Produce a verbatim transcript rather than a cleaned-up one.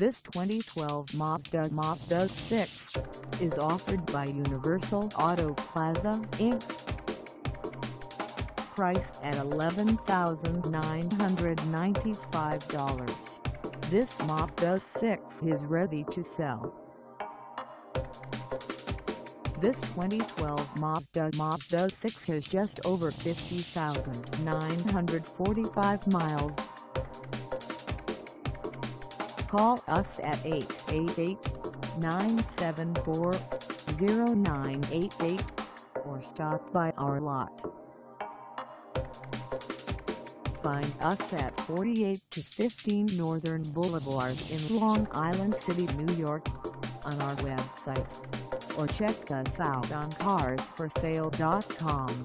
This twenty twelve Mazda six is offered by Universal Auto Plaza, Incorporated. Priced at eleven thousand nine hundred ninety-five dollars, this Mazda six is ready to sell. This twenty twelve Mazda six has just over fifty thousand nine hundred forty-five miles. Call us at eight eight eight, nine seven four, zero nine eight eight or stop by our lot. Find us at forty-eight to fifteen Northern Boulevard in Long Island City, New York on our website, or check us out on cars for sale dot com.